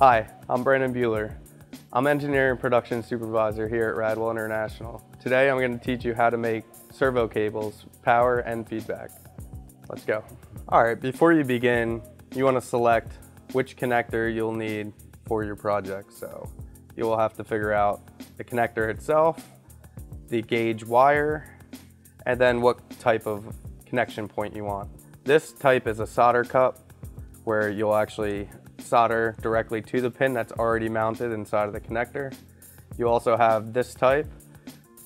Hi, I'm Brandon Buehler. I'm Engineering and Production Supervisor here at Radwell International. Today I'm going to teach you how to make servo cables, power and feedback. Let's go. Alright, before you begin, you want to select which connector you'll need for your project. So you will have to figure out the connector itself, the gauge wire, and then what type of connection point you want. This type is a solder cup where you'll actually solder directly to the pin that's already mounted inside of the connector. You also have this type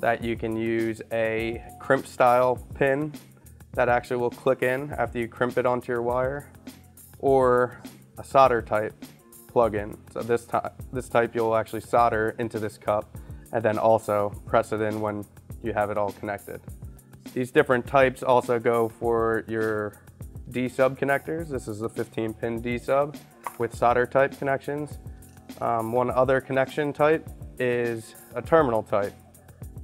that you can use a crimp style pin that actually will click in after you crimp it onto your wire, or a solder type plug-in. So this type you'll actually solder into this cup and then also press it in when you have it all connected. These different types also go for your D-sub connectors. This is a 15-pin D-sub with solder type connections. One other connection type is a terminal type.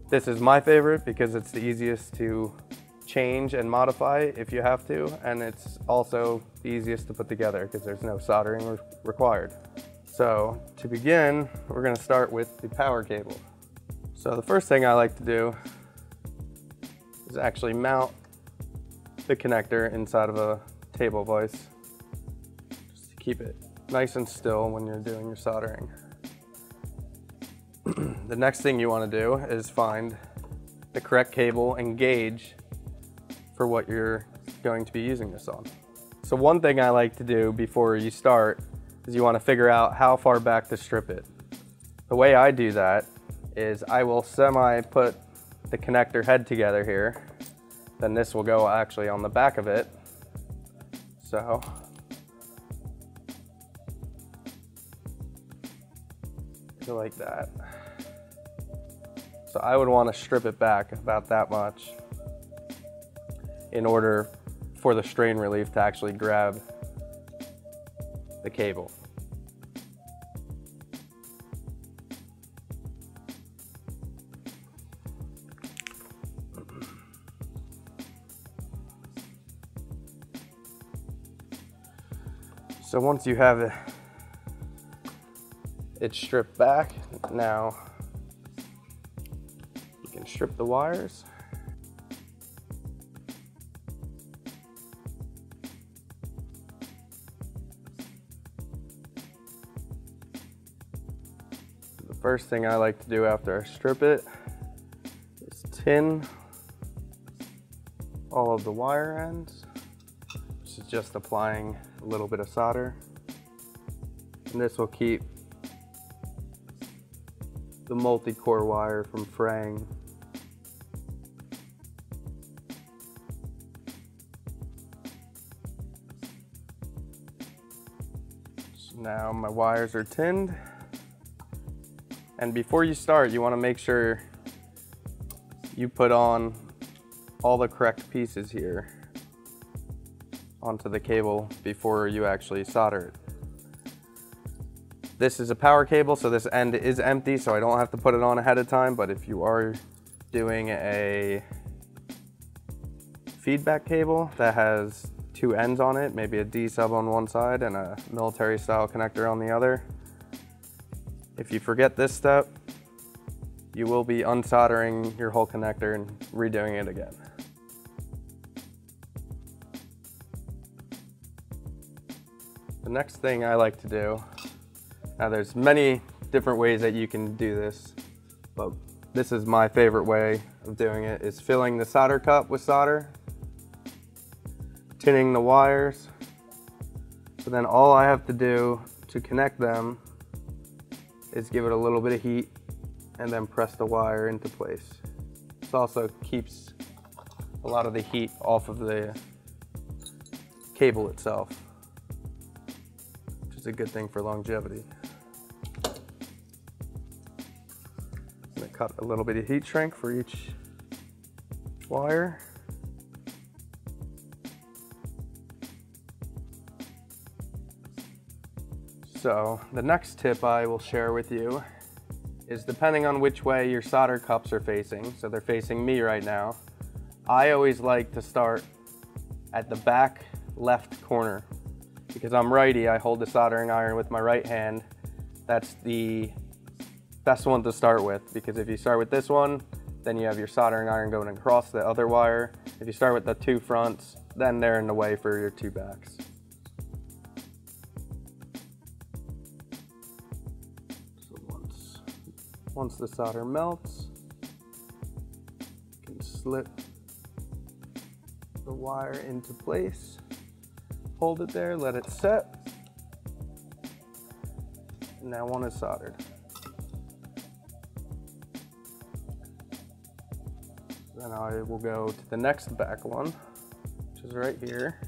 This is my favorite because it's the easiest to change and modify if you have to, and it's also the easiest to put together because there's no soldering required. So to begin, we're going to start with the power cable. So the first thing I like to do is actually mount the connector inside of a table vise. Keep it nice and still when you're doing your soldering. The next thing you want to do is find the correct cable and gauge for what you're going to be using this on. So one thing I like to do before you start is you want to figure out how far back to strip it. The way I do that is I will semi put the connector head together here, then this will go actually on the back of it. So like that. So I would want to strip it back about that much in order for the strain relief to actually grab the cable. So once you have it stripped back, now you can strip the wires. The first thing I like to do after I strip it is tin all of the wire ends, which is just applying a little bit of solder, and this will keep the multi-core wire from fraying. So now my wires are tinned. And before you start, you want to make sure you put on all the correct pieces here onto the cable before you actually solder it. This is a power cable, so this end is empty, so I don't have to put it on ahead of time, but if you are doing a feedback cable that has two ends on it, maybe a D-sub on one side and a military style connector on the other, if you forget this step, you will be unsoldering your whole connector and redoing it again. The next thing I like to do, now there's many different ways that you can do this, but this is my favorite way of doing it, is filling the solder cup with solder, tinning the wires, so then all I have to do to connect them is give it a little bit of heat and then press the wire into place. This also keeps a lot of the heat off of the cable itself, which is a good thing for longevity. Cut a little bit of heat shrink for each wire. So the next tip I will share with you is, depending on which way your solder cups are facing, so they're facing me right now, I always like to start at the back left corner. Because I'm righty, I hold the soldering iron with my right hand, That's the best one to start with, because if you start with this one, then you have your soldering iron going across the other wire. If you start with the two fronts, then they're in the way for your two backs. So once the solder melts, you can slip the wire into place, hold it there, let it set, and now one is soldered. Then I will go to the next back one, which is right here.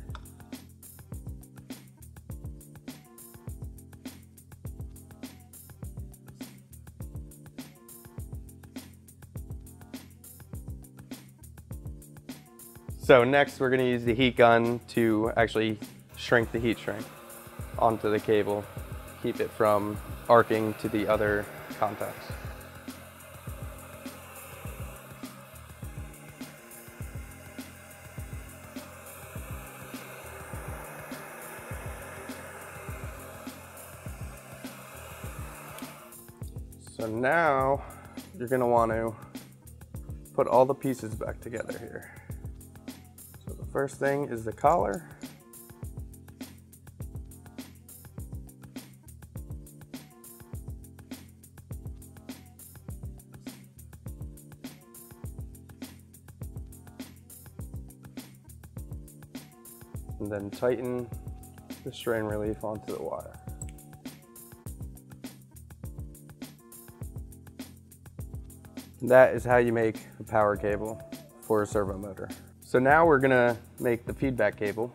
So next we're going to use the heat gun to actually shrink the heat shrink onto the cable, keep it from arcing to the other contacts. So now you're going to want to put all the pieces back together here. First thing is the collar. And then tighten the strain relief onto the wire. And that is how you make a power cable for a servo motor. So now we're gonna make the feedback cable.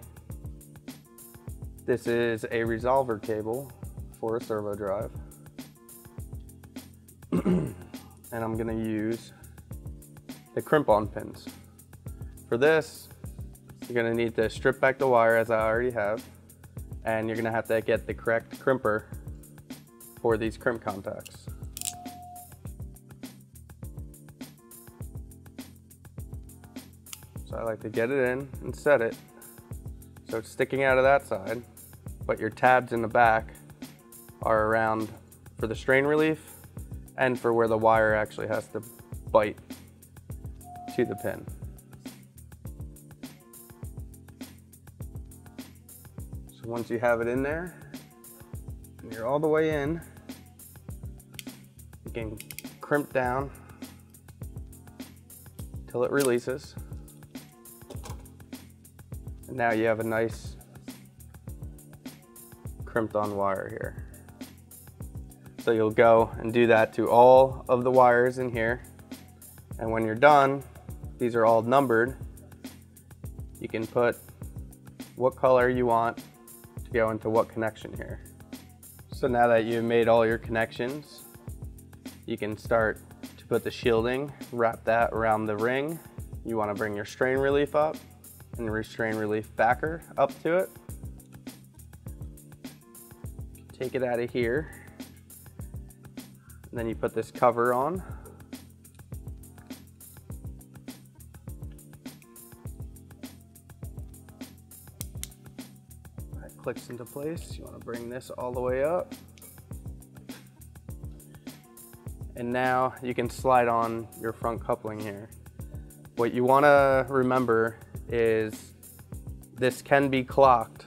This is a resolver cable for a servo drive. And I'm gonna use the crimp-on pins. For this, you're gonna need to strip back the wire as I already have, and you're gonna have to get the correct crimper for these crimp contacts. So I like to get it in and set it so it's sticking out of that side, but your tabs in the back are around for the strain relief and for where the wire actually has to bite to the pin. So once you have it in there and you're all the way in, you can crimp down till it releases. Now you have a nice crimped on wire here. So you'll go and do that to all of the wires in here. And when you're done, these are all numbered. You can put what color you want to go into what connection here. So now that you've made all your connections, you can start to put the shielding, wrap that around the ring. You want to bring your strain relief up and the restrain relief backer up to it. Take it out of here. And then you put this cover on. That clicks into place. You want to bring this all the way up. And now you can slide on your front coupling here. What you want to remember is this can be clocked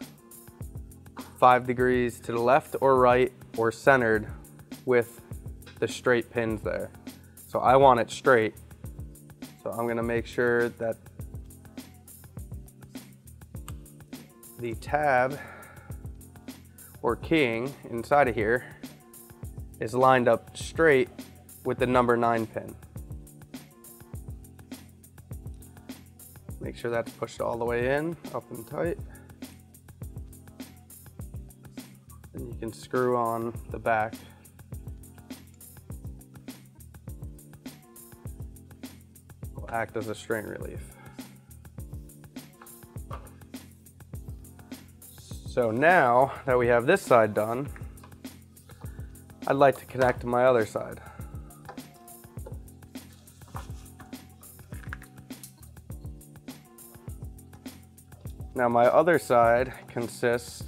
5 degrees to the left or right or centered with the straight pins there. So I want it straight. So I'm gonna make sure that the tab or keying inside of here is lined up straight with the number 9 pin. Make sure that's pushed all the way in, up and tight. Then you can screw on the back. It'll act as a strain relief. So now that we have this side done, I'd like to connect to my other side. Now my other side consists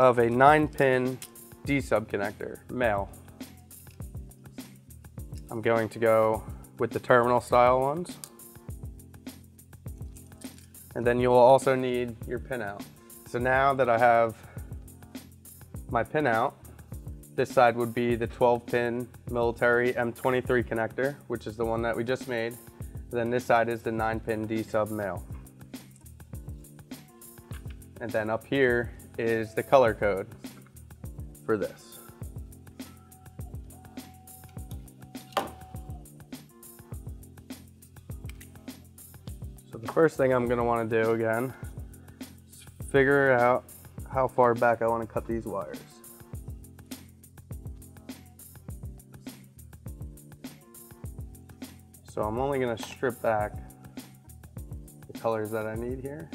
of a 9-pin D-sub connector, male. I'm going to go with the terminal style ones. And then you'll also need your pin out. So now that I have my pin out, this side would be the 12-pin military M23 connector, which is the one that we just made. Then this side is the 9-pin D-sub male. And then up here is the color code for this. So the first thing I'm gonna wanna do again is figure out how far back I wanna cut these wires. So I'm only gonna strip back the colors that I need here.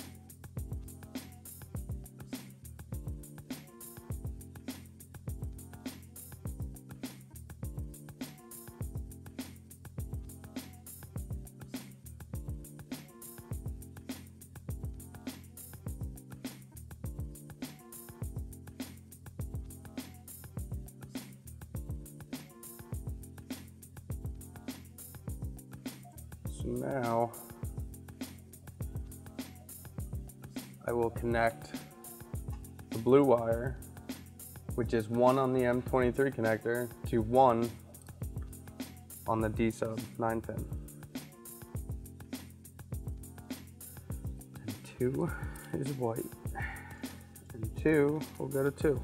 Now I will connect the blue wire, which is one on the M23 connector, to one on the D-sub 9-pin. And two is white, and two will go to two.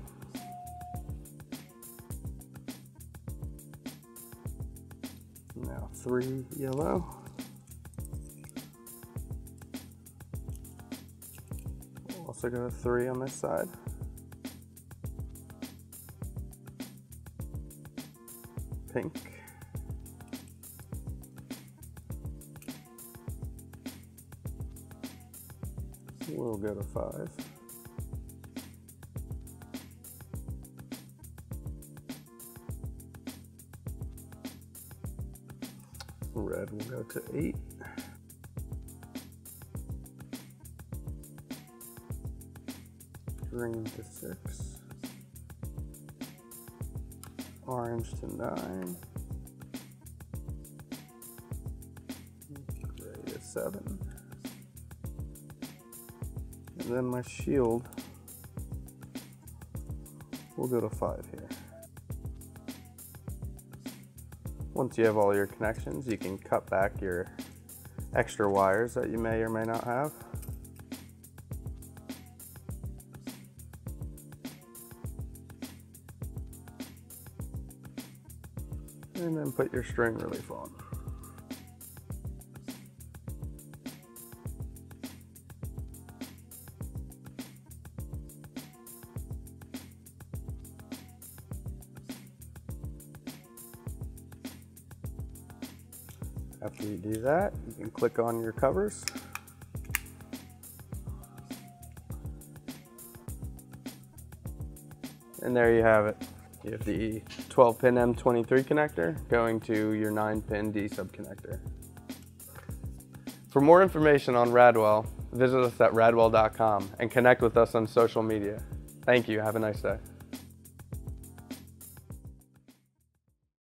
Now three yellow. So go to three on this side. Pink. We'll go to five. Red will go to eight. Green to six, orange to nine, gray to seven, and then my shield will go to five here. Once you have all your connections, you can cut back your extra wires that you may or may not have. And then put your string relief on. After you do that, you can click on your covers. And there you have it. You have the 12-pin M23 connector going to your 9-pin D-sub connector. For more information on Radwell, visit us at radwell.com and connect with us on social media. Thank you. Have a nice day.